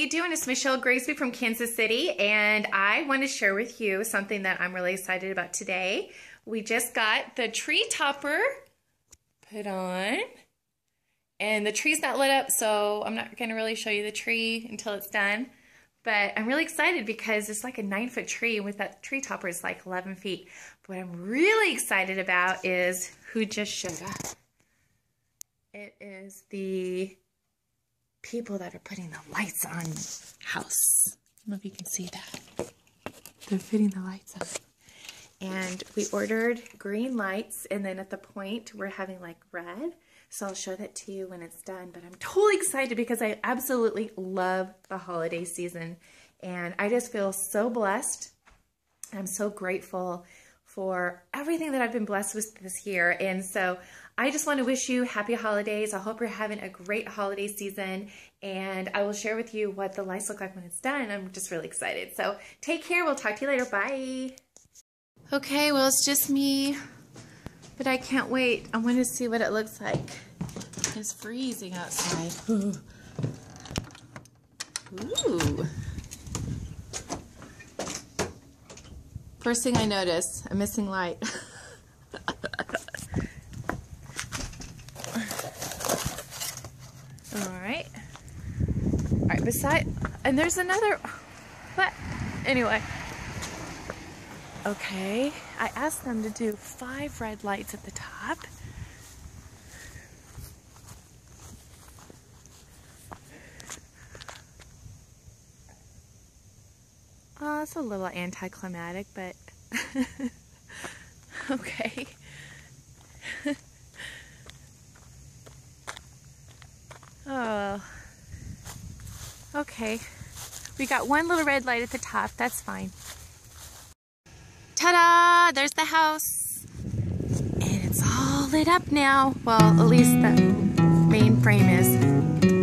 How you doing? It's Michelle Grigsby from Kansas City, and I want to share with you something that I'm really excited about today. We just got the tree topper put on, and the tree's not lit up, so I'm not going to really show you the tree until it's done, but I'm really excited because it's like a 9-foot tree, and with that tree topper it's like 11 feet. But what I'm really excited about is who just showed up. It is the people that are putting the lights on house. I don't know if you can see that. They're fitting the lights up. And we ordered green lights, and then at the point we're having like red. So I'll show that to you when it's done. But I'm totally excited because I absolutely love the holiday season. And I just feel so blessed. I'm so grateful for everything that I've been blessed with this year. And so I just want to wish you happy holidays. I hope you're having a great holiday season, and I will share with you what the lights look like when it's done. I'm just really excited. So take care. We'll talk to you later. Bye. Okay, well, it's just me, but I can't wait. I want to see what it looks like. It's freezing outside. Ooh. First thing I notice, a missing light. All right, beside, and there's another, but anyway. Okay, I asked them to do 5 red lights at the top. Oh, it's a little anticlimactic, but okay. Oh, okay. We got one little red light at the top. That's fine. Ta-da! There's the house. And it's all lit up now. Well, at least the main frame is.